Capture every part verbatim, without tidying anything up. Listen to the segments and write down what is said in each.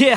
Yeah,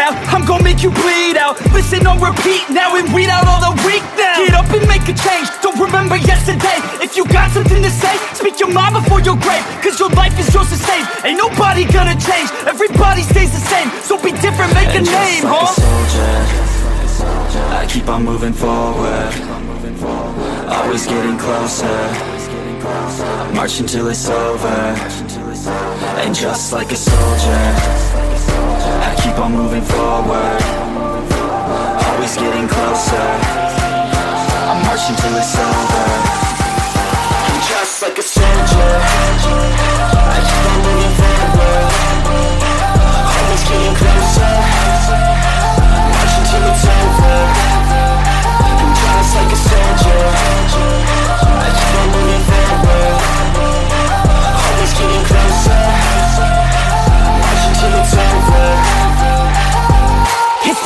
I'm gonna make you bleed out. Listen on repeat now and weed out all the weak now. Get up and make a change. Don't remember yesterday. If you got something to say, speak your mind before your grave. Cause your life is yours to save. Ain't nobody gonna change. Everybody stays the same. So be different, make and a name, like huh? A soldier, I keep on moving forward. Always getting closer. March until it's over. And just like a soldier, I keep on moving forward. Always getting closer. I'm marching till it's over. I'm just like a soldier. I keep on moving forward. Always getting closer. Marching till it's over. I'm just like a soldier. I keep on moving forward. Always getting closer. It's over. It's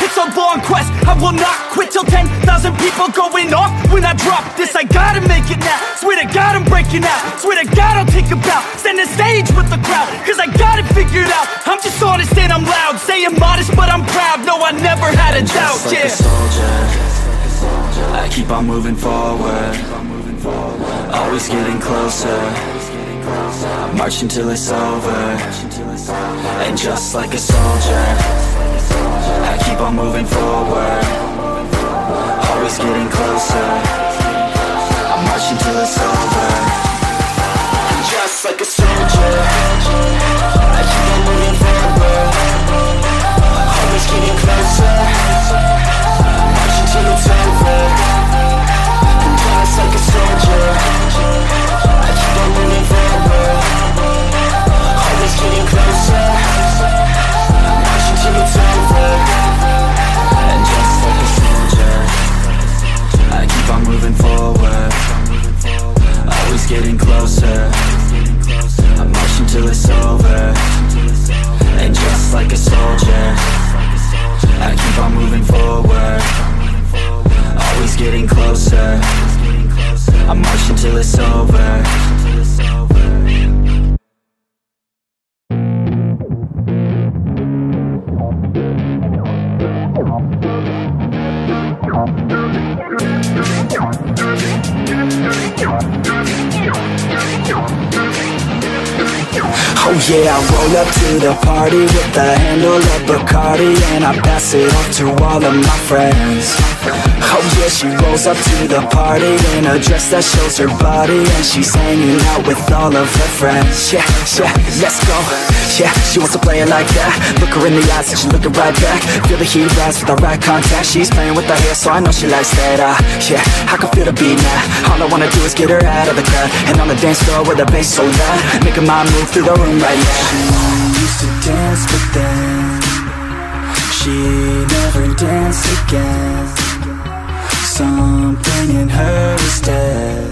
It's a long quest. I will not quit till ten thousand people going off when I drop this. I gotta make it now. Swear to God I'm breaking out. Swear to God I'll take a bow. Stand on stage with the crowd, cause I got it figured out. I'm just honest and I'm loud. Say I'm modest but I'm proud. No, I never had a doubt, yeah. Just like a soldier, I keep on moving forward. Always getting closer. Marching till it's over. And just like a soldier, I keep on moving forward. Always getting closer. I'm marching till it's over. And just like a soldier, I keep on moving forward. Always getting closer. I'm marching till it's over. And just like a soldier, I keep on moving forward. Always getting closer. I'm marching till it's over. And just like a soldier, I keep on moving forward. Always getting closer. I'm marching till it's over. And just like a soldier, I keep on moving forward. Always getting closer. I'm marching till it's over. Oh yeah, I roll up to the party with the handle of Bacardi, and I pass it off to all of my friends. Oh yeah, she rolls up to the party in a dress that shows her body, and she's hanging out with all of her friends. Yeah, yeah, let's go. Yeah, she wants to play it like that. Look her in the eyes and she's looking right back. Feel the heat rise with the right contact. She's playing with her hair so I know she likes that. Ah, yeah, I can feel the beat now. All I wanna do is get her out of the crowd, and on the dance floor with the bass so loud, making my move through the room right now. She used to dance but then she never danced again. Something in her is dead,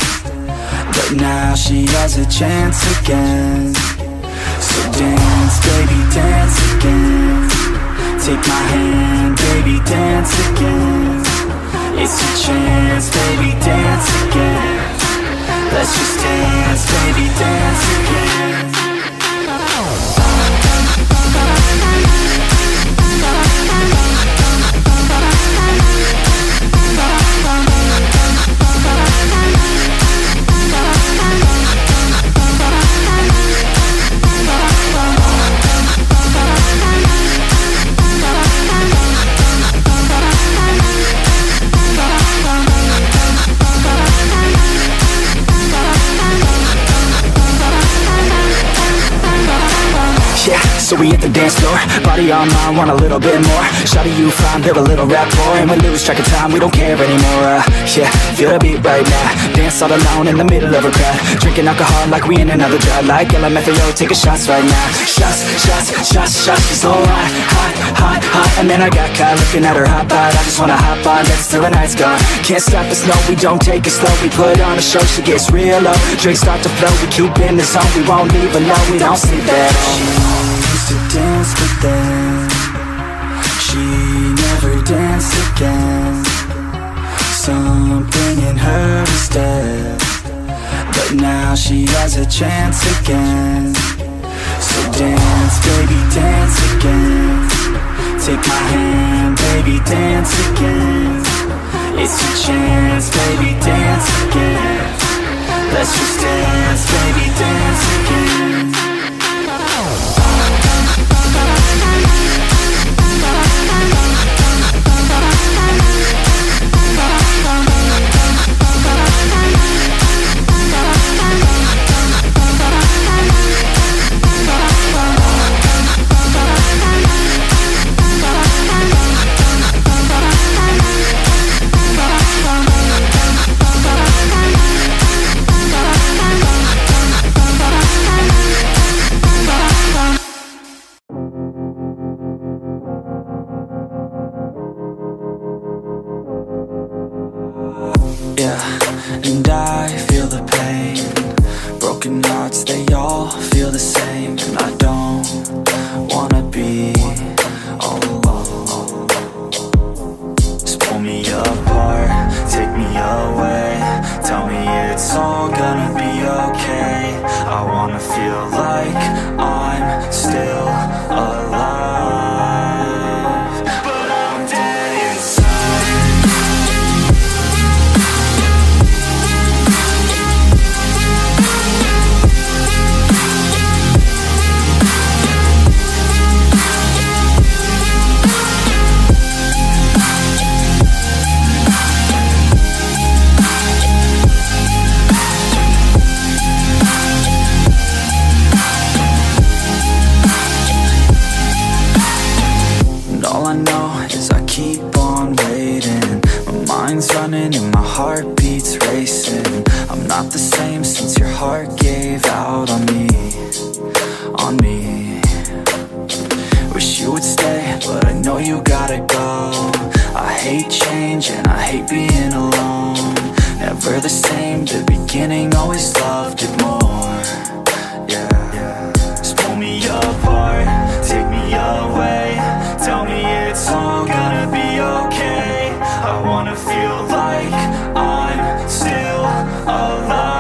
but now she has a chance again. So dance, baby, dance again. Take my hand, baby, dance again. It's your chance, baby, dance again. Let's just dance, baby, dance again. so we hit the dance floor. Body on mine, want a little bit more. Shawty, you fine, they're a little rap whore. And we lose track of time, we don't care anymore. uh, Yeah, feel the beat right now. Dance all alone in the middle of a crowd. Drinking alcohol like we in another drought. Like L M F A O, taking shots right now. Shots, shots, shots, shots. She's so hot, hot, hot, hot. And then I got caught looking at her hot bod. I just wanna hop on, that's till the night's gone. Can't stop us, no, we don't take it slow. We put on a show, she gets real low. Drinks start to flow, we keep in the zone. We won't leave alone, we don't sleep at all. She used to dance with them. She never danced again. Something in her was dead, but now she has a chance again. So dance, baby, dance again. Take my hand, baby, dance again. It's your chance, baby, dance again. Let's just dance, baby, dance again. And I feel the pain. Broken hearts, they all feel the same. And I don't wanna be all alone. Just pull me apart, take me away. Tell me it's all gonna be okay. I wanna feel like I'm still alive. Heartbeats racing. I'm not the same since your heart gave out on me, on me. Wish you would stay, but I know you gotta go. I hate change and I hate being alone. Never the same, the beginning, always loved it more. Yeah, just pull me apart, take me away. Tell me it's all gonna be okay. I wanna feel like I'm still alive.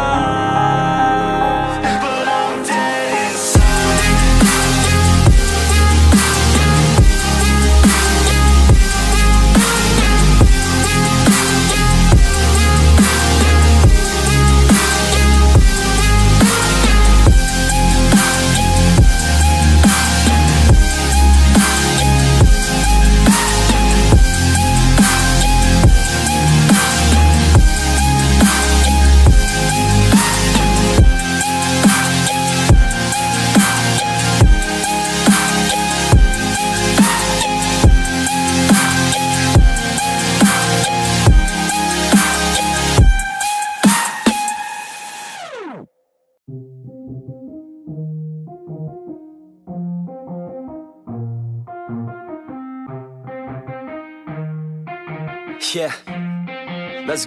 Yeah, let's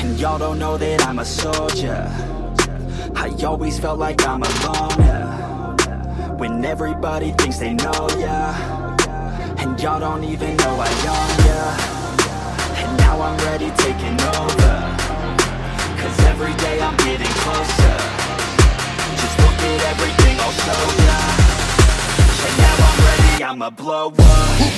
And y'all don't know that I'm a soldier. I always felt like I'm alone, yeah. When everybody thinks they know ya, and y'all don't even know I own ya. And now I'm ready taking over, cause every day I'm getting closer. Just look at everything I'll show ya. And now I'm ready. I'ma blow up. Yeah.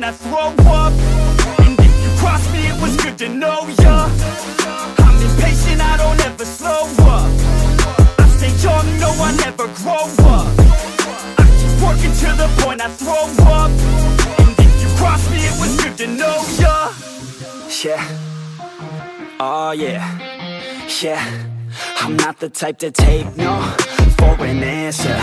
I throw up, and if you cross me, it was good to know ya. I'm impatient, I don't ever slow up. I stay young, no, I never grow up. I keep working to the point I throw up, and if you cross me, it was good to know ya. Yeah, oh yeah, yeah. I'm not the type to take no for an answer.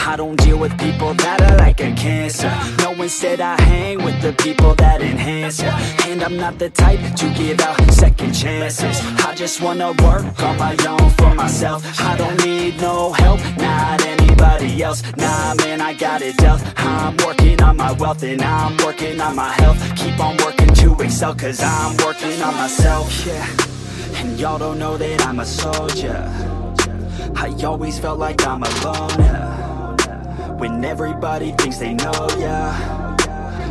I don't deal with people that are like a cancer. No, instead I hang with the people that enhance ya. And I'm not the type to give out second chances. I just wanna work on my own for myself. I don't need no help, not anybody else. Nah, man, I got it dealt. I'm working on my wealth and I'm working on my health. Keep on working to excel, cause I'm working on myself. Yeah, and y'all don't know that I'm a soldier. I always felt like I'm a loner, when everybody thinks they know ya,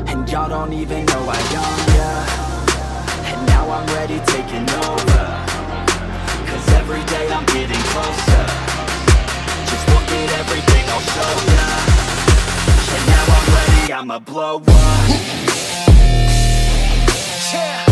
and y'all don't even know I own ya. And now I'm ready taking over, cause every day I'm getting closer. Just look at everything I'll show ya. And now I'm ready, I'ma blow up. Yeah.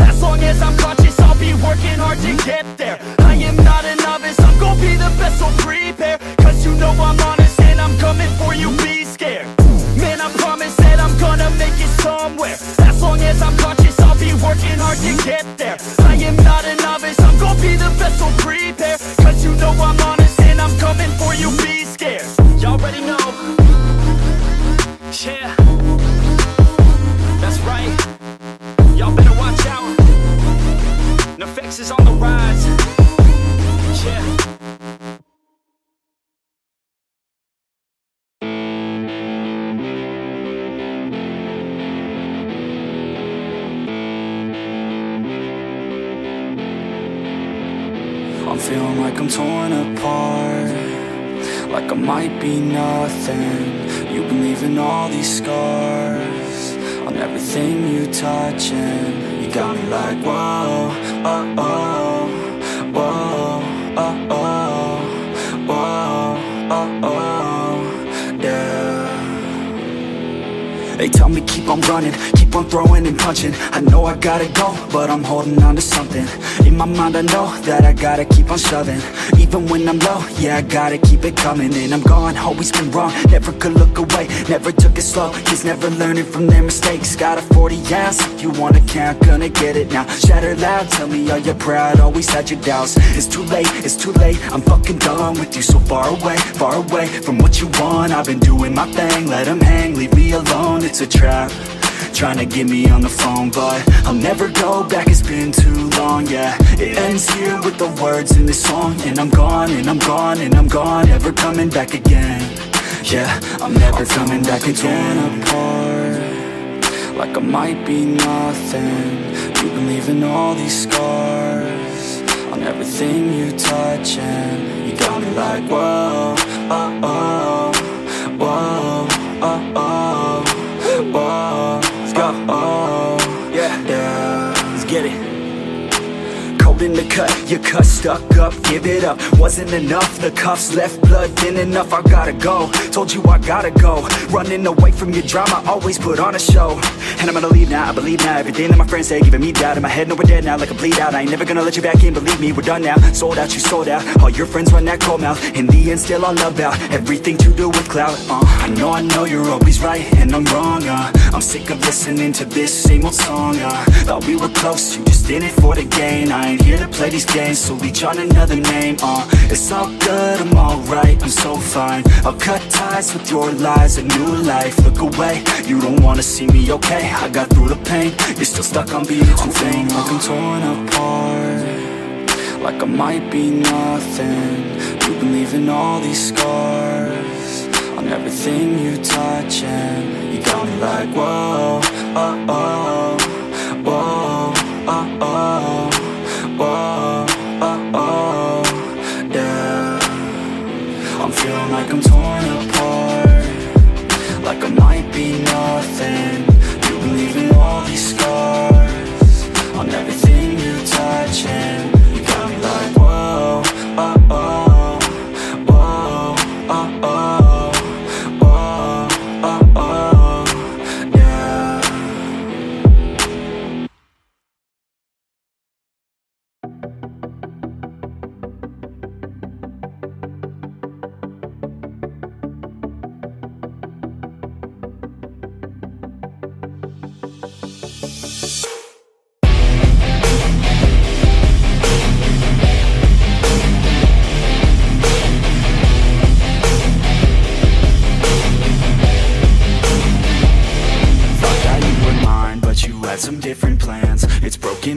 As long as I'm conscious, I'll be working hard to get there. I am not a novice, I'm gonna be the best, so prepare. Cause you know I'm honest and I'm coming for you, be scared. Man, I promise that I'm gonna make it somewhere. As long as I'm conscious, I'll be working hard to get there. I am not a novice, I'm gonna be the best, so prepare. Cause you know I'm honest and I'm coming for you, be scared. Y'all already know. Yeah, that's right. Y'all better watch out, N F X is on the rise. Yeah. I'm feeling like I'm torn apart, like I might be nothing. You've been leaving all these scars on everything you touch, and you got me like whoa, oh, oh, whoa, oh, oh, whoa, oh, oh, yeah. They tell me keep on running, keep on throwing and punching. I know I gotta go, but I'm holding on to something. In my mind I know that I gotta keep on shoving. Even when I'm low, yeah, I gotta keep it coming. And I'm gone, always been wrong, never could look away. Never took it slow, kids never learning from their mistakes. Got a forty ounce, if you wanna count, gonna get it now. Shatter loud, tell me are you proud, always had your doubts. It's too late, it's too late, I'm fucking done with you. So far away, far away from what you want. I've been doing my thing, let them hang, leave me alone. It's a trap, trying to get me on the phone, but I'll never go back, it's been too long, yeah. It ends here with the words in this song. And I'm gone, and I'm gone, and I'm gone, ever coming back again. Yeah, I'm never I'm coming back like again. I'm torn apart, like I might be nothing. You've been leaving all these scars on everything you touch, and you got me like whoa, oh, oh, whoa, oh, oh, whoa. Let's go. Oh, yeah, yeah, let's get it. in the cut, your cut stuck up, give it up. Wasn't enough, the cuffs left blood thin enough. I gotta go, told you I gotta go. Running away from your drama, always put on a show. And I'm gonna leave now, I believe now. Everything that my friends say, giving me doubt. In my head, no, we're dead now, like a bleed out. I ain't never gonna let you back in, believe me, we're done now. Sold out, you sold out, all your friends run that cold mouth. In the end, still all about everything to do with clout. uh, I know, I know you're always right, and I'm wrong. uh, I'm sick of listening to this same old song. uh, Thought we were close, you just in it for the gain. I ain't here to play these games, so leech on another name. uh, It's all good, I'm alright, I'm so fine. I'll cut ties with your lies, a new life. Look away, you don't wanna see me, okay? I got through the pain, you're still stuck on being too vain. Like I'm torn apart, like I might be nothing. You've been leaving all these scars on everything you touch, and you got me like, whoa, oh, oh, whoa, oh, oh, whoa, oh, oh, yeah. I'm feeling like I'm torn apart, like I might be nothing. You've been leaving all these scars on everything you touch, and you got me like, whoa, oh, oh.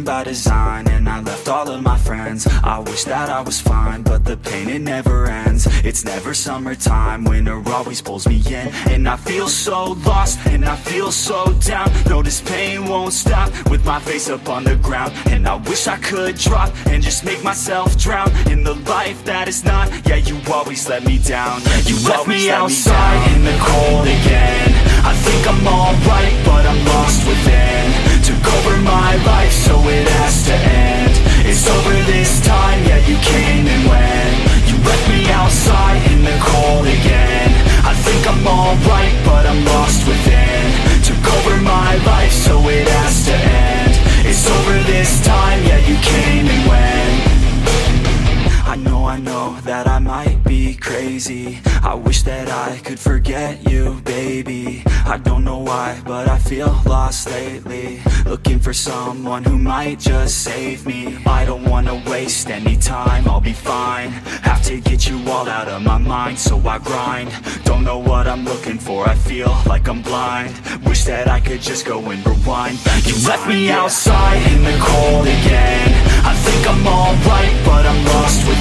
By design, and I left all of my friends. I wish that I was fine, but the pain, it never ends. It's never summertime, winter always pulls me in. And I feel so lost, and I feel so down. No, this pain won't stop, with my face up on the ground. And I wish I could drop, and just make myself drown in the life that is not. Yeah, you always let me down. You, you left me outside me in the cold again. I think I'm alright, but I'm lost within. Took over my life, so it has to end. It's over this time, yeah, you came and went. You left me outside in the cold again. I think I'm alright, but I'm lost within. Took over my life, so it has to end. It's over this time, yeah, you came and went. I know, I know that I might be crazy. I wish that I could forget you, baby. I don't know why, but I feel lost lately. Looking for someone who might just save me. I don't wanna waste any time, I'll be fine. Have to get you all out of my mind, so I grind. Don't know what I'm looking for, I feel like I'm blind. Wish that I could just go and rewind back. You left me outside in the cold again. I think I'm alright, but I'm lost with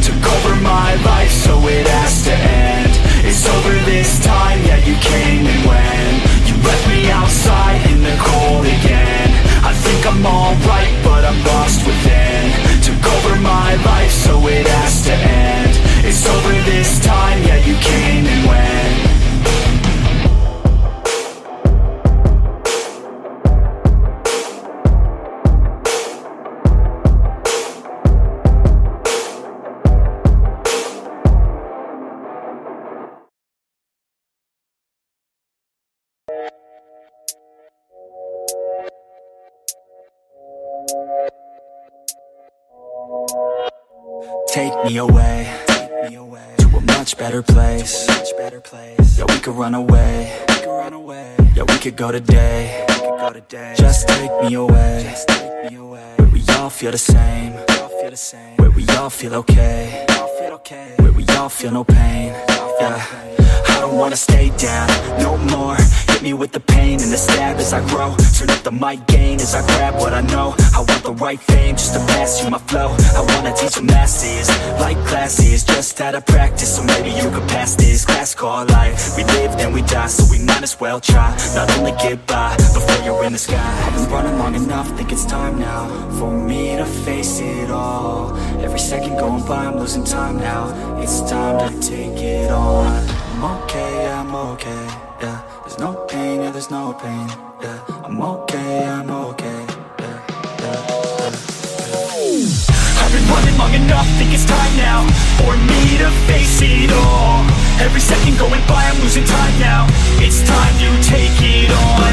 took over my life, so it has to end. It's over this time, yeah, you came and went. You left me outside in the cold again. I think I'm alright, but I'm lost within. Took over my life, so it has to end. It's over this time, yeah, you came and went. Take me away, take me away to a much better place. Much better place. Yeah, we could run away. We could run away. Yeah, we could go today. We could go today. Just take me away. Just take me away. Where we all feel the same. We all feel the same. Where we all feel okay. We all feel okay. Where we all feel no pain. Feel yeah. No pain. I don't wanna stay down, no more. Hit me with the pain and the stab as I grow. Turn up the mic gain as I grab what I know. I want the right fame just to pass you my flow. I wanna teach the masses, like classes, just out of practice, so maybe you could pass this class called life. We live then we die, so we might as well try. Not only get by, before you're in the sky. I've been running long enough, think it's time now for me to face it all. Every second going by, I'm losing time now. It's time to take it on. I'm okay, I'm okay, yeah. There's no pain, yeah, there's no pain, yeah. I'm okay, I'm okay, yeah, yeah, yeah, yeah. long enough, think it's time now for me to face it all. Every second going by, I'm losing time now. It's time to take it on.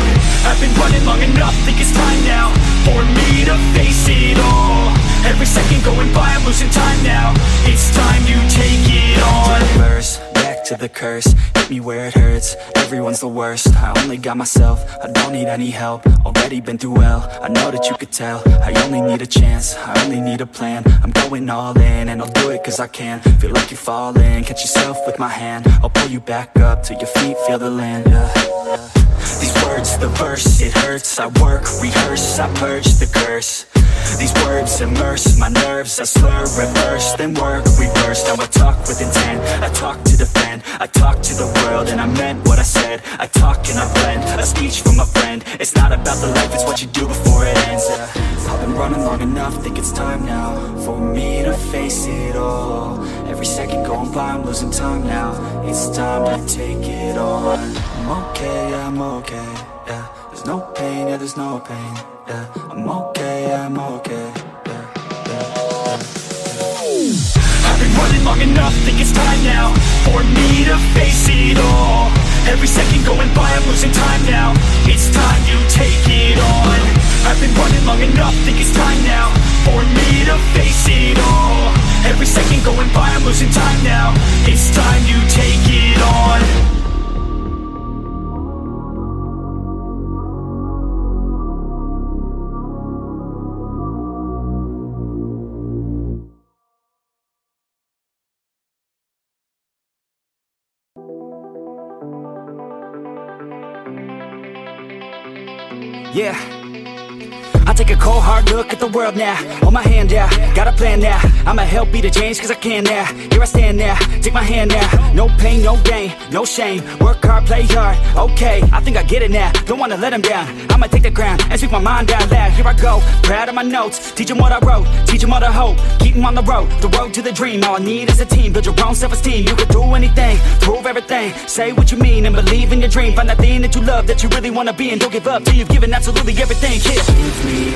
I've been running long enough, think it's time now for me to face it all. Every second going by, I'm losing time now. It's time to take it on. Reverse, back to the curse, hit me where it hurts. Everyone's the worst, I only got myself, I don't need any help. Already been through hell, I know that you could tell. I only need a chance, I only need a plan. I'm going all in, and I'll do it cause I can. Feel like you're falling, catch yourself with my hand. I'll pull you back up, till your feet feel the land, yeah. These words, the verse, it hurts. I work, rehearse, I purge the curse. These words immerse my nerves. I slur, reverse, then work, reverse. Now I talk with intent, I talk to defend, I talk to the world, and I meant what I said. I talk and I blend, a speech from a friend. It's not about the life, it's what you do before it ends, yeah. I've been running long enough, think it's time now for me to face it all. Every second going by, I'm losing time now. It's time to take it on. I'm okay, I'm okay, yeah. There's no pain, yeah, there's no pain, yeah. I'm okay, I'm okay, yeah, yeah, yeah. I've been running long enough, think it's time now for me to face it all. Every second going by, I'm losing time now. It's time you take it on. I've been running long enough, think it's time now for me to face it all. Every second going by, I'm losing time now. It's time you take it on. Yeah, I take a cold hard look at the world now. Hold my hand out, got a plan now. I'ma help be the change cause I can now. Here I stand now, take my hand now. No pain, no gain, no shame. Work hard, play hard, okay, I think I get it now. Don't wanna let them down, I'ma take the ground and speak my mind out loud. Here I go, proud of my notes. Teach them what I wrote, teach them all the hope. Keep them on the road, the road to the dream. All I need is a team, build your own self-esteem. You can do anything, prove everything. Say what you mean and believe in your dream. Find that thing that you love, that you really wanna be. And don't give up till you've given absolutely everything, yeah. Give me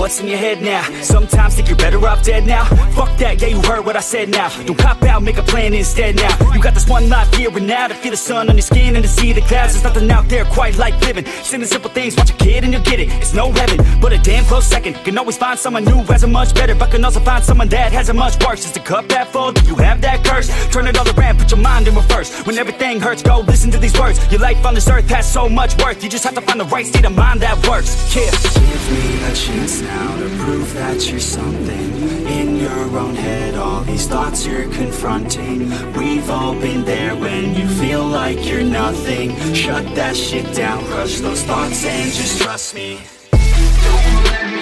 What's in your head now? Sometimes think you're better off dead now. Fuck that, yeah, you heard what I said now. Don't cop out, make a plan instead now. You got this one life here and now, to feel the sun on your skin and to see the clouds. There's nothing out there quite like living. Just in the simple things, watch a kid and you'll get it. It's no heaven, but a damn close second. Can always find someone new who has it much better, but can also find someone that has it much worse. Is the cup that full? Do you have that curse? Turn it all around, put your mind in reverse. When everything hurts, go listen to these words. Your life on this earth has so much worth. You just have to find the right state of mind that works, yeah. Give me a chance now to prove that you're something. In your own head, all these thoughts you're confronting. We've all been there when you feel like you're nothing. Shut that shit down, crush those thoughts and just trust me. Don't let me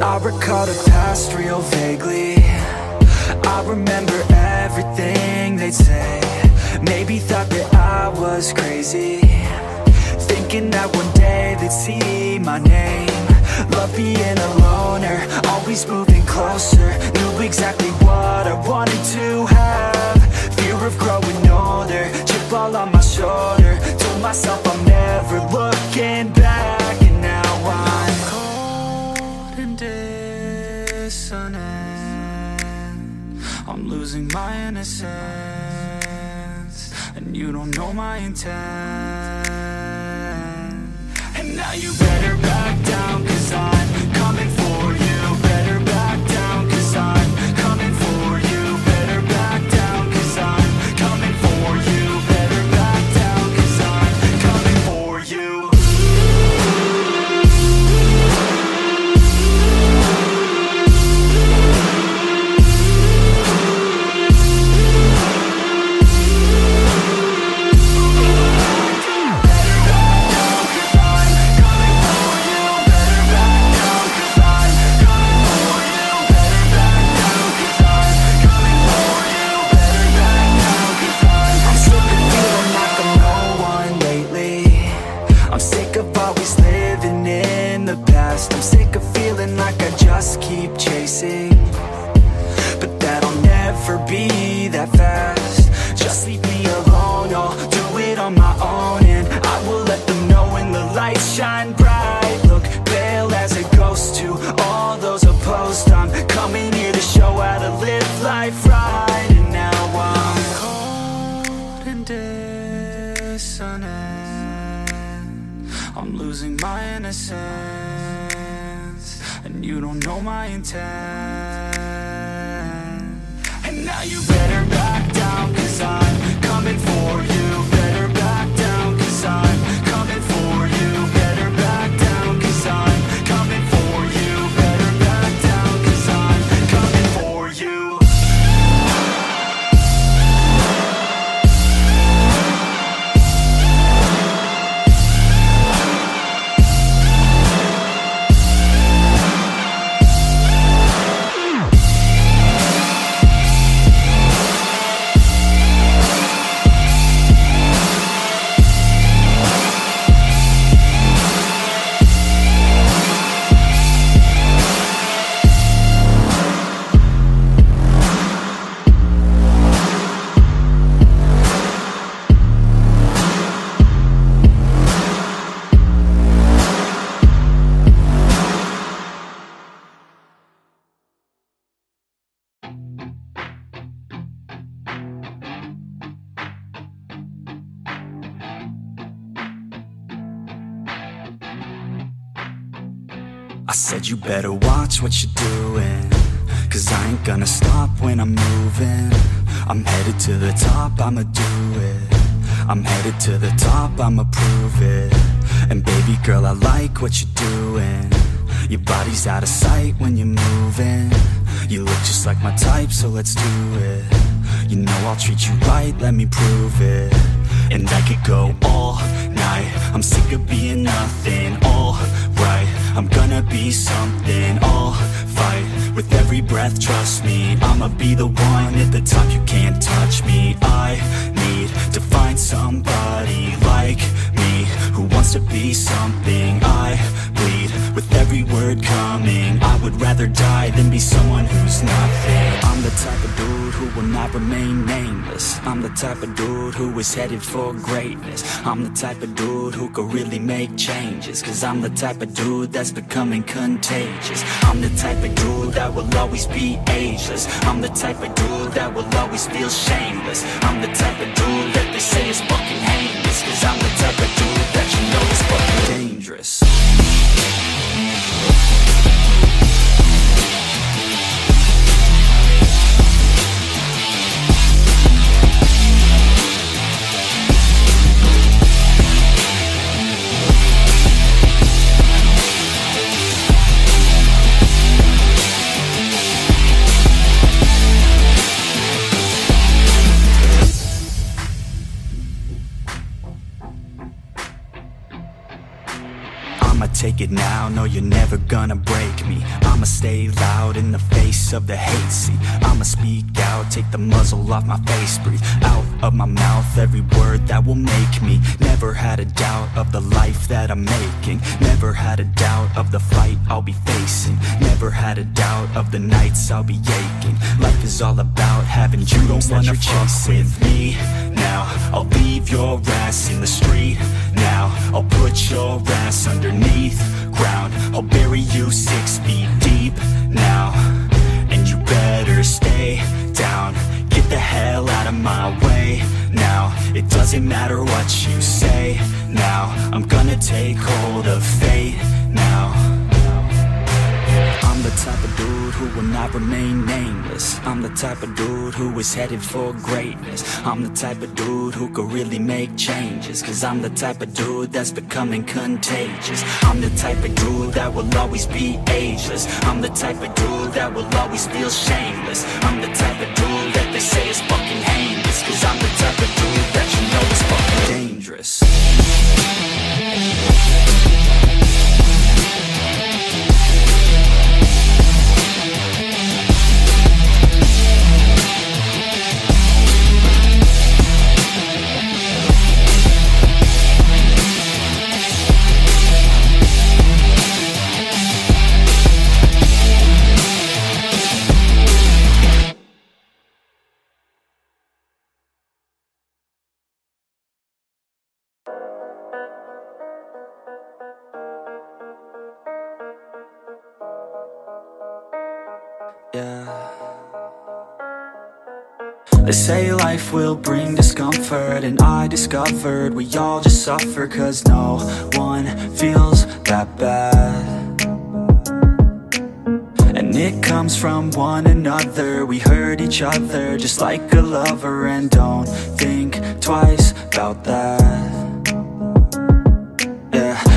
I recall the past real vaguely. I remember everything they'd say. Maybe thought that I was crazy, thinking that one day they'd see my name Love being a loner, always moving closer. Knew exactly what I wanted to have. Fear of growing older, chip all on my shoulder. Told myself I'm never looking back. And now I'm cold and dissonant. I'm losing my innocence, and you don't know my intent. And now you better back down, 'cause I'm coming for you. Better back down, 'cause I'm coming for you. Better back down, 'cause I'm coming for you. Better back down, 'cause I'm coming for you. I'm sick of feeling like I just keep chasing, but that'll never be that fast. Just leave me alone, I'll do it on my own. And I will let them know when the lights shine bright. Look pale as a ghost to all those opposed. I'm coming here to show how to live life right. And now I'm cold and dissonant. I'm losing my innocence, and you don't know my intent. And now you better back down, 'cause I'm coming for you. Better back down, 'cause I'm coming for you. Better back down, 'cause I'm coming for you. Better back down, 'cause I'm coming for you. I said you better watch what you're doing, 'cause I ain't gonna stop when I'm moving. I'm headed to the top, I'ma do it. I'm headed to the top, I'ma prove it. And baby girl, I like what you're doing. Your body's out of sight when you're moving. You look just like my type, so let's do it. You know I'll treat you right, let me prove it. And I could go all night, I'm sick of being nothing. All right, I'm gonna be something. I'll fight with every breath, trust me. I'ma be the one at the top, you can't touch me. I need to find somebody like me, who wants to be something. I bleed with every word coming. I would rather die than be someone who's nothing. I'm the type of dude who will not remain nameless. I'm the type of dude who is headed for greatness. I'm the type of dude who could really make changes, 'cause I'm the type of dude that's becoming contagious. I'm the type of dude that will always be ageless. I'm the type of dude that will always feel shameless. I'm the type of dude that they say is fucking heinous, 'cause I'm the type of dude that you know is fucking dangerous. Take it now, no, you're never gonna break me. I'ma stay loud in the face of the hate. See, I'ma speak out take the muzzle off my face, breathe out of my mouth every word that will make me. Never had a doubt of the life that I'm making, never had a doubt of the fight I'll be facing, never had a doubt of the nights I'll be aching. Life is all about having dreams that you're chasing. With me now, I'll leave your ass in the street now, I'll put your ass underneath ground, I'll bury you six feet deep now, and you better stay down, get the hell out of my way now, it doesn't matter what you say now, I'm gonna take hold of fate now. I'm the type of dude who will not remain nameless. I'm the type of dude who is headed for greatness. I'm the type of dude who could really make changes, cause I'm the type of dude that's becoming contagious. I'm the type of dude that will always be ageless. I'm the type of dude that will always feel shameless. I'm the type of dude that they say is fucking heinous, cause I'm the type of dude that you know is fucking dangerous. They say life will bring discomfort, and I discovered we all just suffer, cause no one feels that bad, and it comes from one another. We hurt each other just like a lover, and don't think twice about that.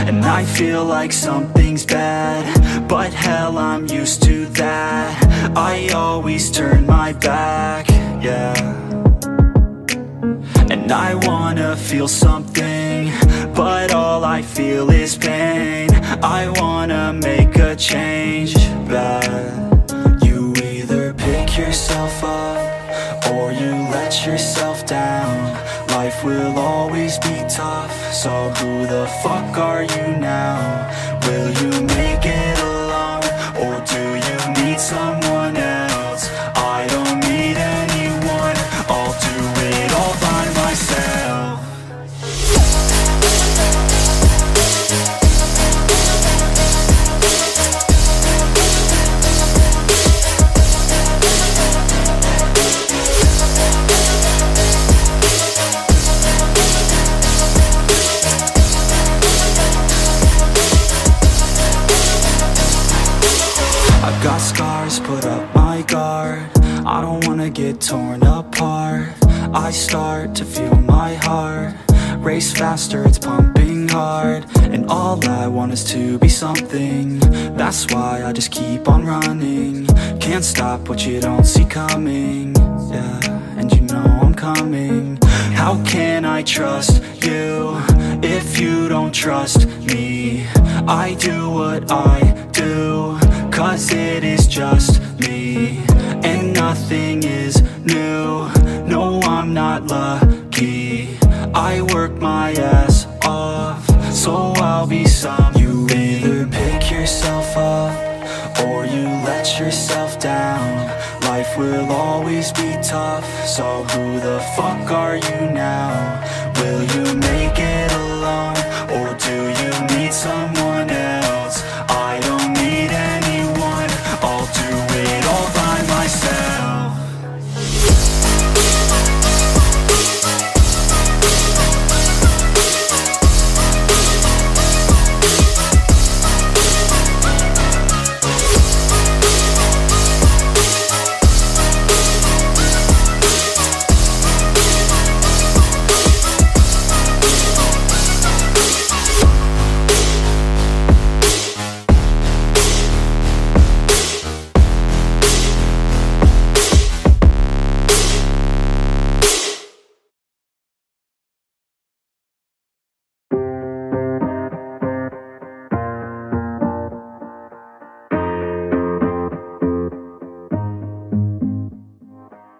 And I feel like something's bad, but hell, I'm used to that. I always turn my back, yeah. And I wanna feel something, but all I feel is pain. I wanna make a change, but you either pick yourself up or you let yourself down. Life will always be tough, so who the fuck are you now? Will you make it alone, or do you need someone else? I don't need anyone, I'll do it all by myself. Got scars, put up my guard, I don't wanna get torn apart. I start to feel my heart race faster, it's pumping hard, and all I want is to be something. That's why I just keep on running, can't stop what you don't see coming, yeah, and you know I'm coming. How can I trust you if you don't trust me? I do what I do, cause it is just me, and nothing is new. No, I'm not lucky, I work my ass off, so I'll be some. You either pick yourself up, or you let yourself down. Life will always be tough, so who the fuck are you now? Will you make it alone, or do you need someone else? I don't need anyone, I'll do it all by myself.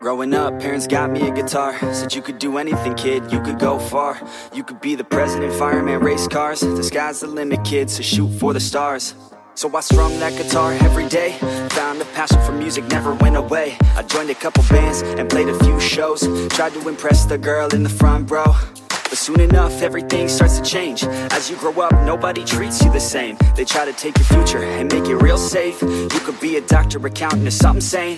Growing up, parents got me a guitar. Said you could do anything, kid, you could go far. You could be the president, fireman, race cars. The sky's the limit, kid, so shoot for the stars. So I strummed that guitar every day. Found a passion for music, never went away. I joined a couple bands and played a few shows. Tried to impress the girl in the front row, but soon enough, everything starts to change. As you grow up, nobody treats you the same. They try to take your future and make it real safe. You could be a doctor, accountant, or something sane.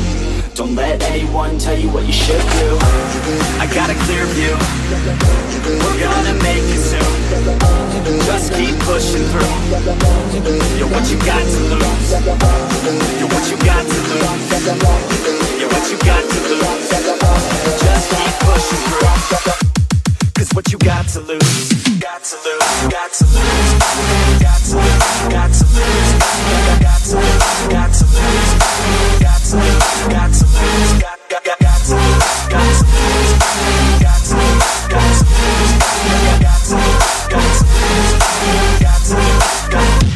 Don't let anyone tell you what you should do. I got a clear view. We're gonna make it soon. Just keep pushing through. You're what you got to lose. You're what you got to lose. You're what you got to lose. Just keep pushing through. Cause what you got to lose. Got to lose. Got to lose. Got to lose. Got to lose. Got to lose. Got to lose. Got to lose, got to lose, got got got got to lose, got to lose, got to lose, got to lose, got to lose, got to lose.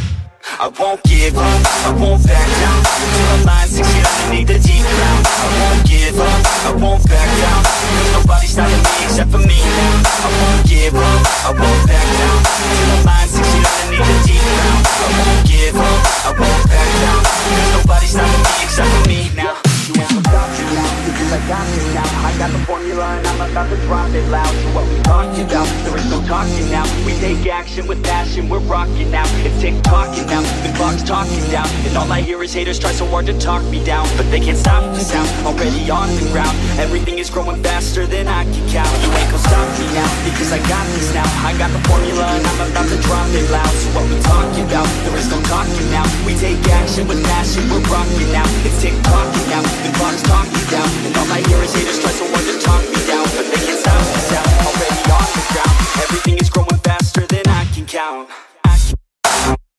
I won't give up, I won't back down. Till the line's extended, I need a deep ground. I won't give up, I won't back down. There's nobody stopping me except for me now. I won't give up, I won't back down. Till the line's extended, I need a deep ground. I won't give up, I won't back down. There's nobody stopping me except for me now. You ain't about you now, because I got it now. I got the formula and I'm about to drop it loud. So what we talked about, there is no talking now. We take action with passion, we're rocking now. It's tick-tocking now, the clock's talking down. And all I hear is haters try so hard to talk me down. But they can't stop the sound, already on the ground. Everything is growing faster than I can count. You ain't gon' stop me now, because I got this now. I got the formula and I'm about to drop it loud. So what we talking about, there is no talking now. We take action with passion, we're rocking now. It's tick-tocking now, the clock's talking down. And all I hear is haters try so hard to talk me down. But they can't stop the sound, already on the ground. Everything is growing faster than I can count. I can,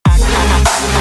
I can, I can.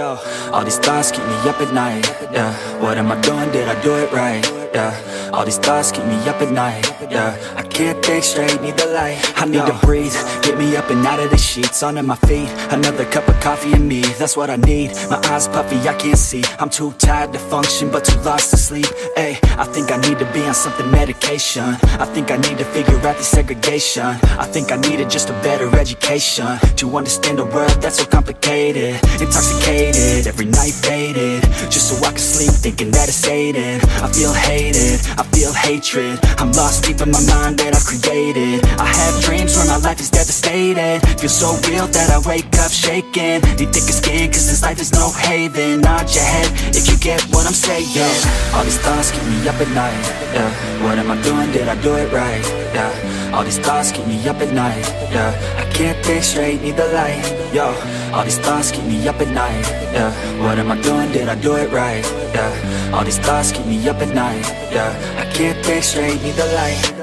Yo, all these thoughts keep me up at night, yeah. What am I doing, did I do it right, yeah. All these thoughts keep me up at night, yeah. I can't think straight, need the light. I need to breathe, get me up and out of the sheets. Under my feet, another cup of coffee and me. That's what I need, my eyes puffy, I can't see. I'm too tired to function, but too lost to sleep. Ay, I think I need to be on something medication. I think I need to figure out desegregation. I think I needed just a better education to understand a world that's so complicated. Intoxicated, every night faded, just so I can sleep thinking that it's sated. I feel hated, I feel hatred, I'm lost deep in my mind that I've created. I have dreams where my life is devastated, feel so real that I wake up shaking. Need thicker skin cause this life is no haven. Nod your head if you get what I'm saying. All these thoughts keep me up at night, yeah. What am I doing, did I do it right, yeah. All these thoughts keep me up at night, yeah. I can't think straight, need the light, yo. All these thoughts keep me up at night, yeah. What am I doing, did I do it right, yeah. All these thoughts keep me up at night, yeah. I can't think straight, need the light.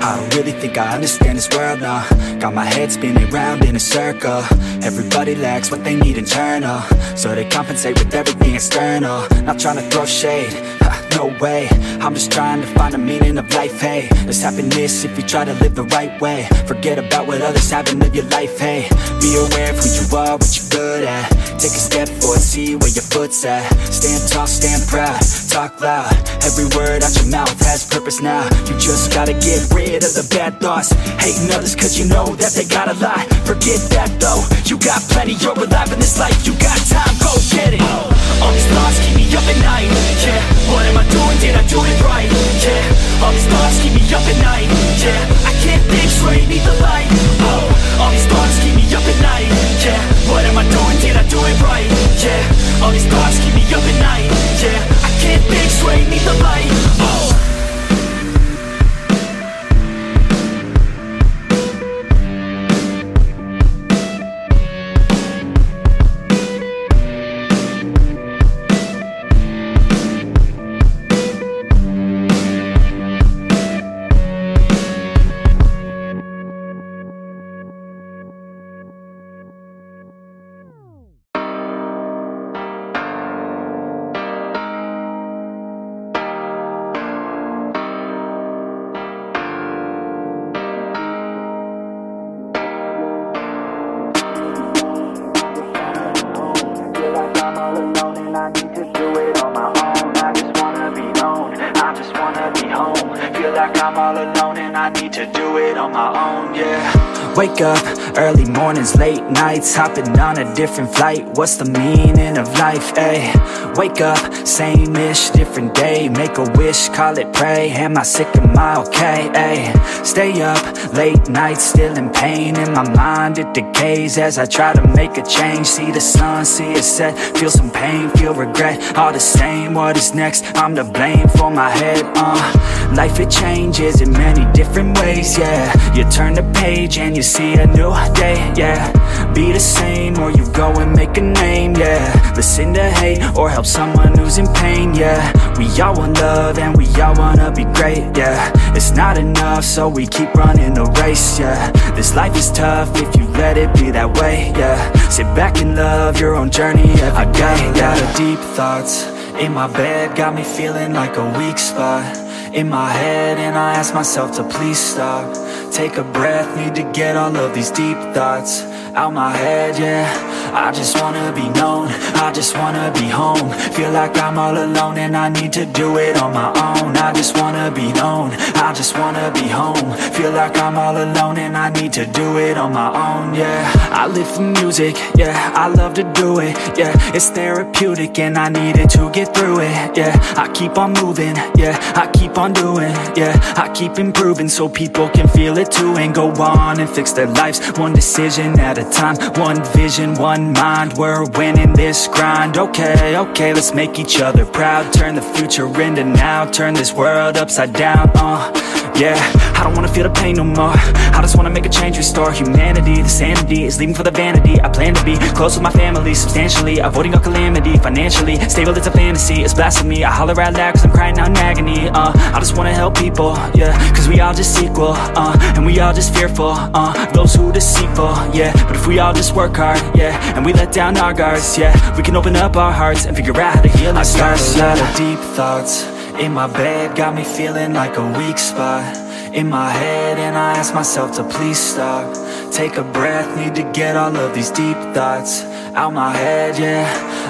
I don't really think I understand this world now. Got my head spinning round in a circle. Everybody lacks what they need internal, so they compensate with everything external. Not trying to throw shade, ha, no way. I'm just trying to find a meaning of life, hey. There's happiness if you try to live the right way. Forget about what others have and live your life, hey. Be aware of who you are, what you're good at. Take a step forward, see where your foot's at. Stand tall, stand proud, talk loud. Every word out your mouth has purpose now. You just gotta get rid of the bad thoughts, hating others cause you know that they gotta lie. Forget that though, you got plenty, you're alive in this life, you got time, go get it. All these thoughts keep me up at night, yeah. What am I doing, did I do it right, yeah. All these thoughts keep me up at night, yeah. I can't think straight, need the light. Oh, all these thoughts keep me up at night, yeah. What am I doing, did I do it right, yeah. All these thoughts keep me up at night, yeah. I can't think straight, need the light. Oh. Wake up, early mornings, late nights, hopping on a different flight. What's the meaning of life, ayy? Wake up, same-ish, different day. Make a wish, call it pray. Am I sick, am I okay, ayy? Stay up, late nights, still in pain. In my mind, it decays as I try to make a change. See the sun, see it set, feel some pain, feel regret. All the same, what is next? I'm to blame for my head, uh. Life, it changes in many different ways, yeah. You turn the page and you see a new day, yeah. Be the same or you go and make a name, yeah. Listen to hate or help someone who's in pain, yeah. We all want love and we all wanna be great, yeah. It's not enough so we keep running the race, yeah. This life is tough if you let it be that way, yeah. Sit back and love your own journey every day, yeah. I got a lot of deep thoughts in my bed, got me feeling like a weak spot in my head, and I ask myself to please stop. Take a breath, need to get all of these deep thoughts out my head, yeah. I just wanna be known, I just wanna be home. Feel like I'm all alone and I need to do it on my own. I just wanna be known, I just wanna be home. Feel like I'm all alone and I need to do it on my own, yeah. I live for music, yeah, I love to do it, yeah. It's therapeutic and I need it to get through it, yeah. I keep on moving, yeah, I keep on doing, yeah. I keep improving so people can feel it too and go on and fix their lives one decision at a time. One vision, one mind, we're winning this grind. Okay, okay, let's make each other proud. Turn the future into now, turn this world upside down, uh Yeah, I don't wanna feel the pain no more. I just wanna make a change, restore humanity. The sanity is leaving for the vanity. I plan to be close with my family, substantially avoiding all calamity. Financially stable, it's a fantasy, it's blasphemy. I holler out loud cause I'm crying out in agony. uh, I just wanna help people, yeah, cause we all just equal, uh, and we all just fearful, uh, those who deceitful, yeah. But if we all just work hard, yeah, and we let down our guards, yeah, we can open up our hearts and figure out how to heal ourselves. I start a lot of deep thoughts in my bed, got me feeling like a weak spot in my head, and I ask myself to please stop. Take a breath, need to get all of these deep thoughts out my head, yeah.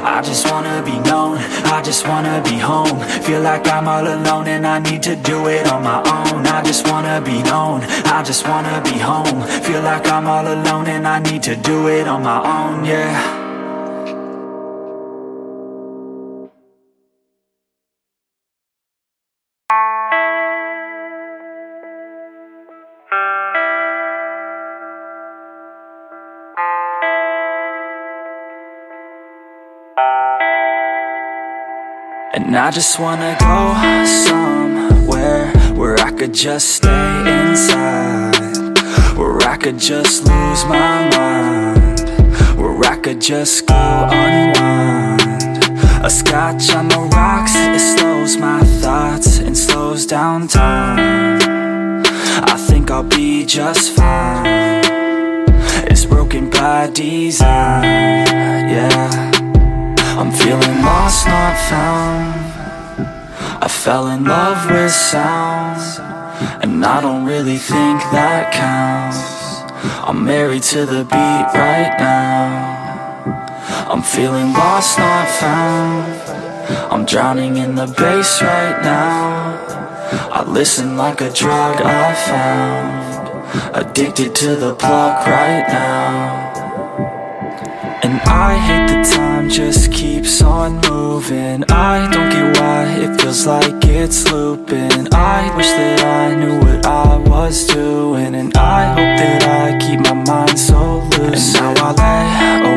I just wanna be known, I just wanna be home. Feel like I'm all alone and I need to do it on my own. I just wanna be known, I just wanna be home. Feel like I'm all alone and I need to do it on my own, yeah. And I just wanna go somewhere where I could just stay inside, where I could just lose my mind, where I could just go unwind. A scotch on the rocks, it slows my thoughts and slows down time. I think I'll be just fine, it's broken by design, yeah. I'm feeling lost, not found. I fell in love with sound, and I don't really think that counts. I'm married to the beat right now. I'm feeling lost, not found. I'm drowning in the bass right now. I listen like a drug I found, addicted to the pluck right now. And I hate the time just keeps on moving. I don't get why it feels like it's looping. I wish that I knew what I was doing, and I hope that I keep my mind so loose. And now I lay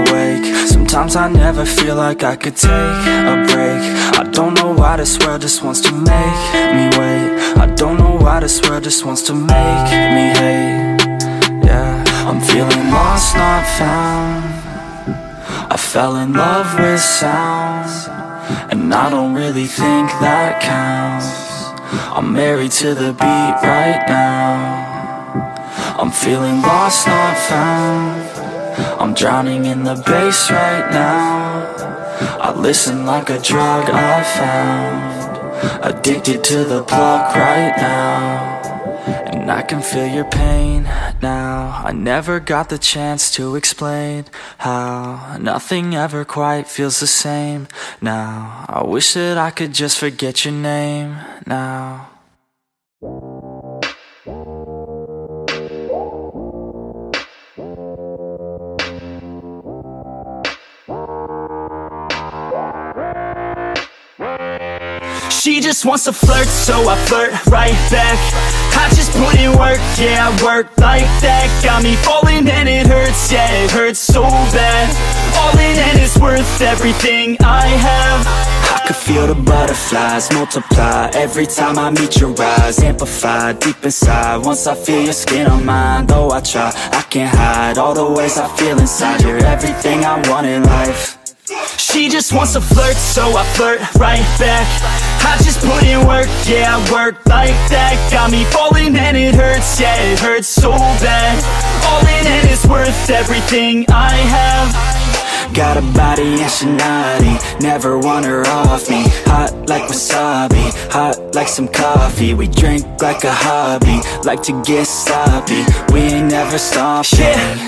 awake, sometimes I never feel like I could take a break. I don't know why this world just wants to make me wait. I don't know why this world just wants to make me hate, yeah. I'm feeling lost, not found. I fell in love with sounds, and I don't really think that counts. I'm married to the beat right now. I'm feeling lost, not found. I'm drowning in the bass right now. I listen like a drug I found, addicted to the pluck right now. And I can feel your pain now. I never got the chance to explain how nothing ever quite feels the same now. I wish that I could just forget your name now. She just wants to flirt, so I flirt right back. I just put in work, yeah, I work like that. Got me falling and it hurts, yeah, it hurts so bad. All in and it's worth everything I have. I could feel the butterflies multiply every time I meet your eyes. Amplified deep inside once I feel your skin on mine. Though I try, I can't hide all the ways I feel inside. You're everything I want in life. She just wants to flirt, so I flirt right back. I just put in work, yeah, I work like that. Got me falling and it hurts, yeah, it hurts so bad. All in and it's worth everything I have. Got a body and she naughty, never want her off me. Hot like wasabi, hot like some coffee. We drink like a hobby, like to get sloppy. We ain't never stopping. Shit.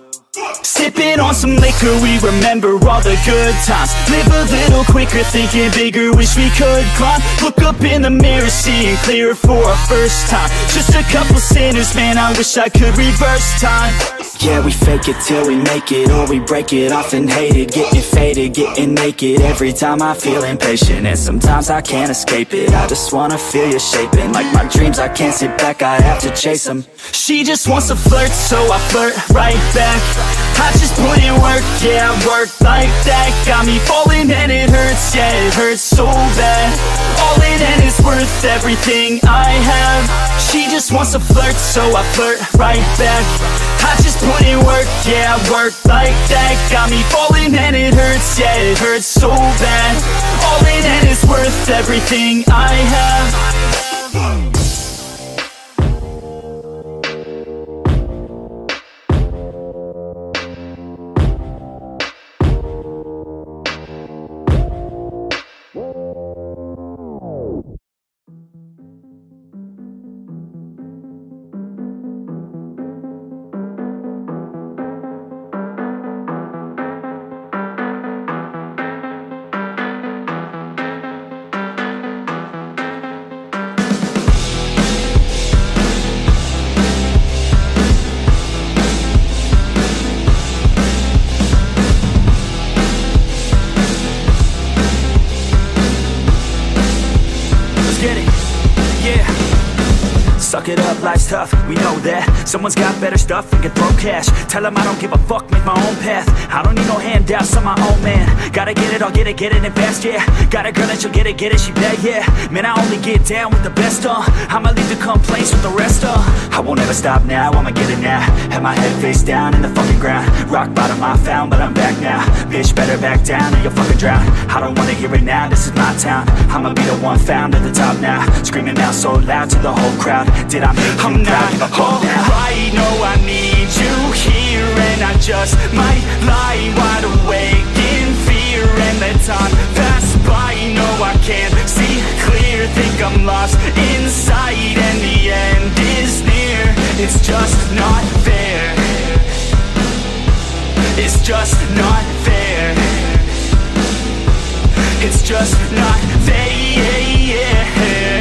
Sipping on some liquor, we remember all the good times. Live a little quicker, thinking bigger, wish we could climb. Look up in the mirror, seeing clearer for our first time. Just a couple sinners, man, I wish I could reverse time. Yeah, we fake it till we make it, or we break it, often hated. Getting faded, getting naked, every time I feel impatient. And sometimes I can't escape it, I just wanna feel you shaping. Like my dreams, I can't sit back, I have to chase them. She just wants to flirt, so I flirt right back. I just put in work, yeah, work like that. Got me falling and it hurts, yeah, it hurts so bad. All in and it's worth everything I have. She just wants to flirt, so I flirt right back. I just put in work, yeah, work like that. Got me falling and it hurts, yeah, it hurts so bad. All in and it's worth everything I have. Suck it up, life's tough, we know that. Someone's got better stuff and can throw cash. Tell them I don't give a fuck, make my own path. I don't need no handouts, I'm my own man. Gotta get it, I'll get it, get it in fast, yeah. Got a girl and she'll get it, get it, she bad, yeah. Man, I only get down with the best, uh I'ma leave the complaints with the rest, uh I won't ever stop now, I'ma get it now. Have my head face down in the fucking ground. Rock bottom I found, but I'm back now. Bitch, better back down or you'll fucking drown. I don't wanna hear it now, this is my town. I'ma be the one found at the top now. Screaming out so loud to the whole crowd. Did I make I'm not alright, no, I need you here. And I just might lie wide awake in fear. And let time pass by, no, I can't see clear. Think I'm lost inside and the end is near. It's just not fair. It's just not fair. It's just not fair.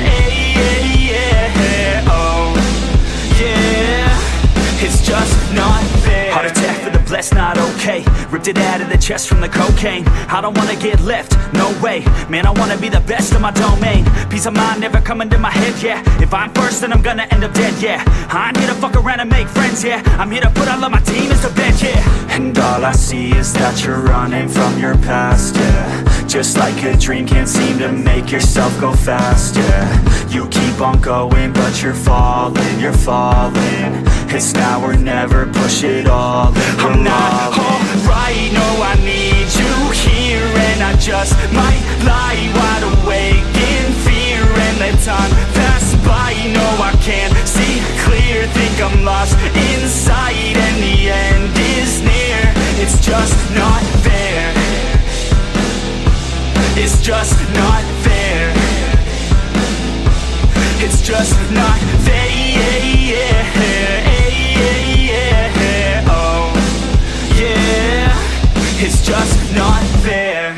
It's just not fair. Heart attack for the blessed, not okay. Ripped it out of the chest from the cocaine. I don't wanna get left, no way. Man, I wanna be the best in my domain. Peace of mind never coming to my head, yeah. If I'm first, then I'm gonna end up dead, yeah. I ain't here to fuck around and make friends, yeah. I'm here to put all of my team as the bench, yeah. And all I see is that you're running from your past, yeah. Just like a dream, can't seem to make yourself go fast, yeah. You keep on going, but you're falling, you're falling. It's now or never, push it all. I'm not alright, no, I need you here. And I just might lie wide awake in fear. And let time pass by, no, I can't see clear. Think I'm lost inside and the end is near. It's just not fair. It's just not fair. It's just not fair. It's just not fair.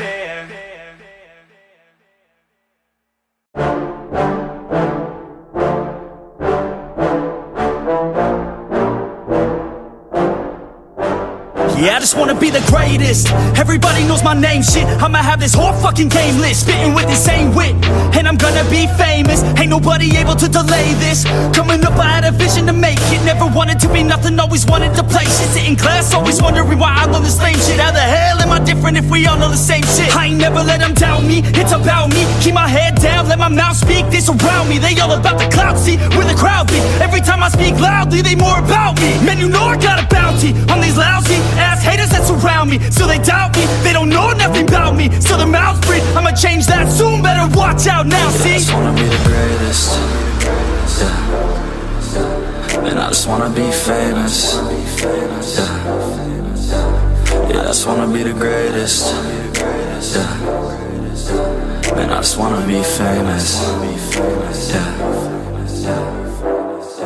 Yeah, I just wanna be the greatest. Everybody knows my name, shit. I'ma have this whole fucking game list. Spitting with insane wit, and I'm gonna be famous. Ain't nobody able to delay this. Coming up, I had a vision to make it. Never wanted to be nothing, always wanted to play shit. Sitting class, always wondering why I love this lame shit. How the hell am I different if we all know the same shit? I ain't never let them doubt me, it's about me. Keep my head down, let my mouth speak. They surround me, they all about the clout, see? Where the crowd be, every time I speak loudly. They more about me, man, you know I got a bounty on these lousy ass haters that surround me, so they doubt me. They don't know nothing about me, so their mouths free. I'ma change that soon, better watch out now, see? Yeah, I just wanna be the greatest, yeah. And I just wanna be famous, yeah. Yeah, I just wanna be the greatest, yeah. And I just wanna be famous, yeah.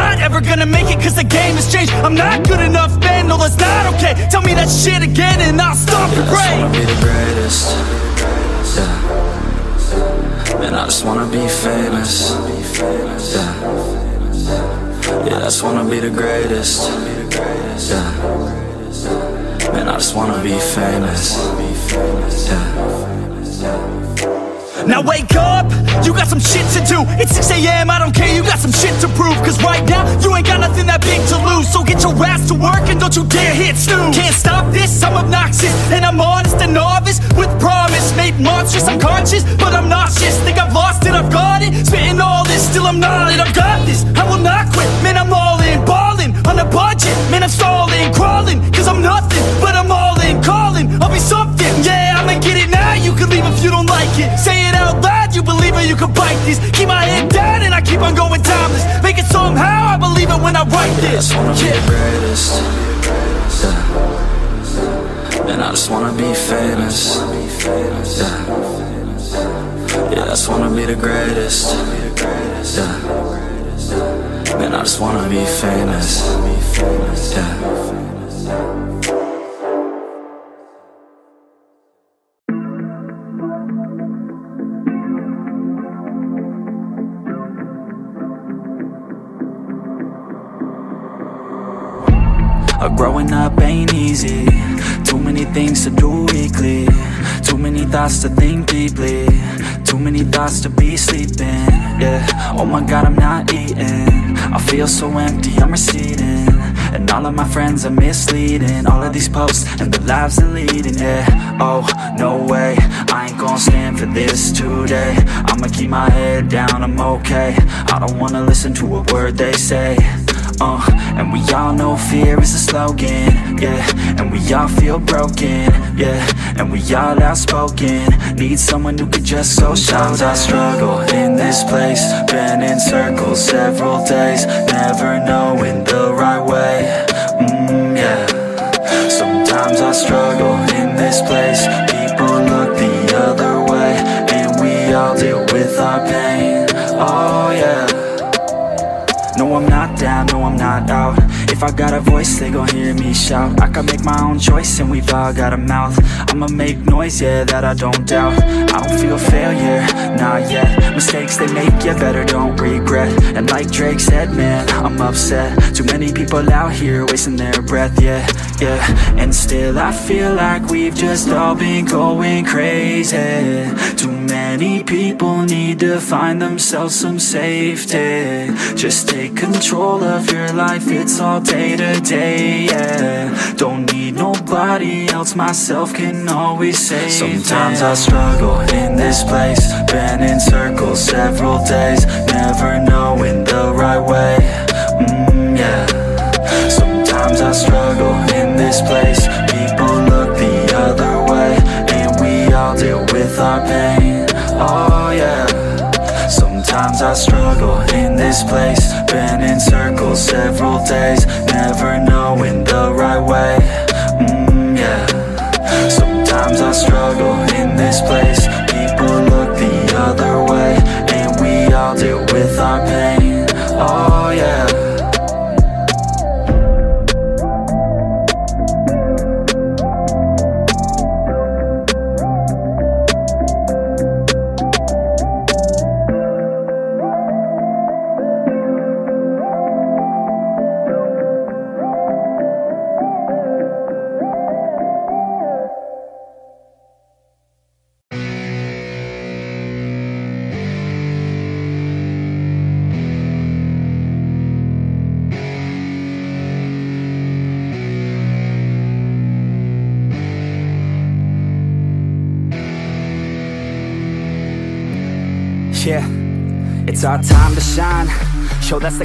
not ever gonna make it, cause the game has changed. I'm not good enough, man, no, that's not okay. Tell me that shit again and I'll stop yeah, and pray. I just wanna be the greatest, yeah. Man, I just wanna be famous, yeah. Yeah, I just wanna be the greatest, yeah. Man, I just wanna be famous, yeah. Now wake up, you got some shit to do. It's six A M, I don't care, you got some shit to prove. Cause right now, you ain't got nothing that big to lose. So get your ass to work and don't you dare hit snooze. Can't stop this, I'm obnoxious, and I'm honest and novice with promise. Made monstrous, I'm conscious, but I'm nauseous. Think I've lost it, I've got it, spitting all this, still I'm not it, I've got this. I will not quit, man, I'm all in, ballin' on a budget, man, I'm stalling, crawling, cause I'm nothing, but I'm all in, calling, I'll be something, yeah, I'ma get it now, you can leave if you don't like it, say it out loud, you believe it, you can bite this, keep my head down and I keep on going timeless, make it somehow, I believe it when I write this, yeah. I just wanna yeah. be the greatest, yeah. And I just wanna be famous, yeah. Yeah, I just wanna be the greatest, yeah. Man, I just wanna be famous, yeah. Growing up ain't easy. Too many things to do weekly. Too many thoughts to think deeply. Too many thoughts to be sleeping. Yeah, oh my god, I'm not eating. I feel so empty, I'm receding. And all of my friends are misleading. All of these posts and the lives they're leading. Yeah, oh, no way, I ain't gonna stand for this today. I'ma keep my head down, I'm okay. I don't wanna listen to a word they say. Uh, and we all know fear is a slogan, yeah. And we all feel broken, yeah. And we all outspoken. Need someone who could just go shout. Sometimes I struggle in this place. Been in circles several days. Never knowing the right way, mm, yeah. Sometimes I struggle in this place. People look the other way. And we all deal with our pain, oh yeah. No, I'm not down, no, I'm not out. If I got a voice, they gon' hear me shout. I can make my own choice and we've all got a mouth. I'ma make noise, yeah, that I don't doubt. I don't feel failure, not yet. Mistakes they make, yeah, better don't regret. And like Drake said, man, I'm upset. Too many people out here wasting their breath, yeah, yeah. And still I feel like we've just all been going crazy. Too many people need to find themselves some safety. Just take Take control of your life, it's all day to day, yeah. Don't need nobody else, myself can always save. Sometimes it. I struggle in this place. Been in circles several days. Never knowing the right way, mm, yeah. Sometimes I struggle in this place. People look the other way. And we all deal with our pain, oh yeah. Sometimes I struggle in this place. Been in circles several days. Never knowing the right way, mm, yeah. Sometimes I struggle in this place. People look the other way. And we all deal with our pain, oh yeah. Yeah, it's our time to shine. Yo, that's the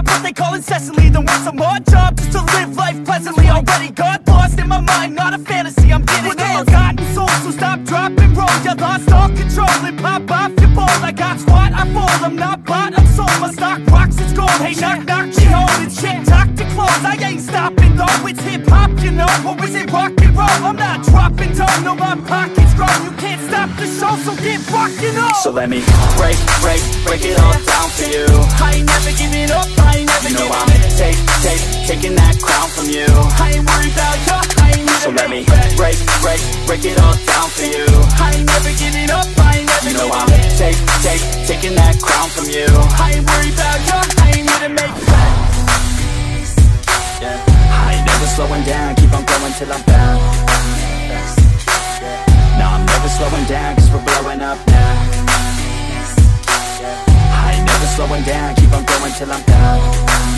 what they call incessantly, than work some odd job just to live life pleasantly. Already got lost in my mind, not a fantasy, I'm getting with the forgotten souls who stop, drop, and roll. You lost all control and pop off your ball. I got squat, I fall, I'm not bought, I'm sold. My stock rocks, it's gold. Hey, knock, knock, she hold it, shit, talk to close. I ain't stopping though, it's hip-hop, you know. Or is it rock and roll? I'm not dropping down, no, my pocket's grown. You can't stop the show, so get rockin' on. So let me break, break, break it all down for you. I ain't never giving up, I ain't never you know giving I'm it. Take, take, taking that crown from you. I ain't worried about you, I ain't never. So let me break, break, break it all down for you. I ain't never giving up, I ain't never you know giving I'm it. Take, take, taking that crown from you. I ain't worried about you, I ain't here to make peace, yeah. I ain't never slowing down, keep on going till I'm back. Nah, I'm never slowing down, cause we're blowing up now. I ain't never slowing down, keep on going till I'm down.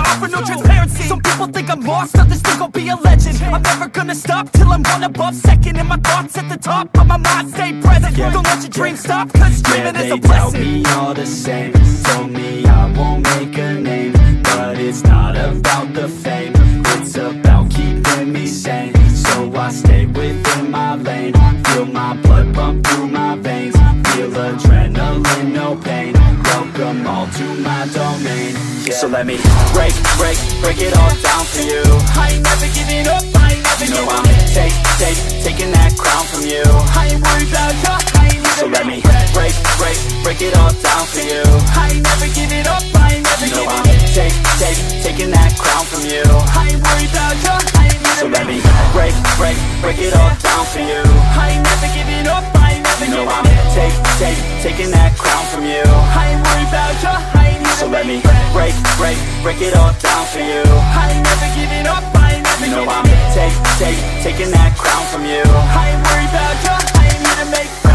offer no transparency. Some people think I'm lost, others think I'll be a legend. I'm never gonna stop till I'm one above second, and my thoughts at the top, but my mind stay present, yeah. Don't let your dreams stop, cause dreaming yeah, is a blessing. They tell me all the same, told me I won't make a name, but it's not about the fame, it's about keeping me sane. So I stay within my lane, feel my blood pump through my veins, feel adrenaline, no pain, welcome all to my domain. So let me break, break, break it all down for you. I ain't never giving up, I ain't never giving up. You know I'm take, take, taking that crown from you. I ain't worried about you, I ain't never. So let me break, break, break it all down for you. I ain't never giving up, I ain't never giving up. You know I'm take, take, taking that crown from you. I ain't worried about you, I ain't never. So let me break, break, break it all down for you. I ain't never giving up, I ain't never giving up. You know I'm take, take, taking that crown from you. I ain't worried about you, I ain't never. So let me break, break, break it all down for you. I ain't never giving up, I ain't never giving up. You know I'm take, take, taking that crown from you. I ain't worried about you, I ain't here to make friends.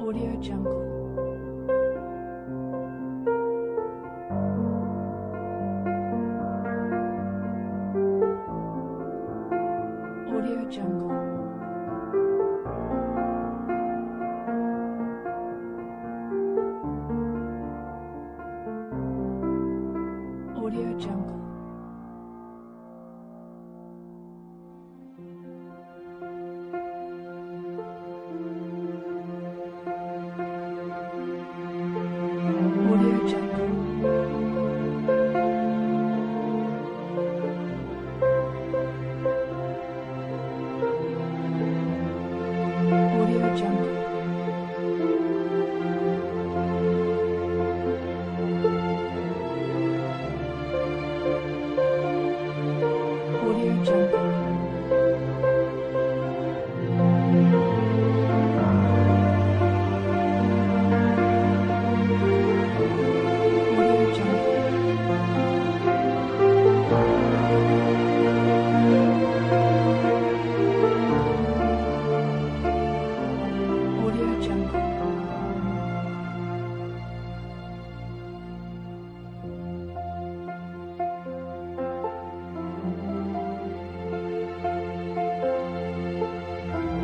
Audio Jungle. Audio Jungle. Audio Jungle.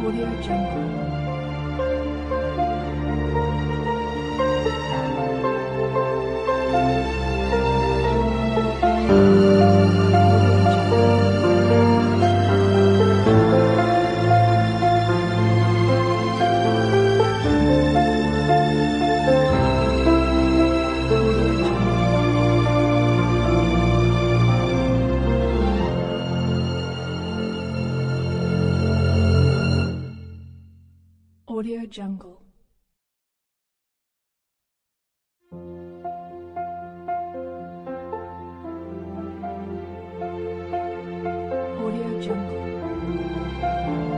Audio Jungle. Audio Jungle. Audio Jungle.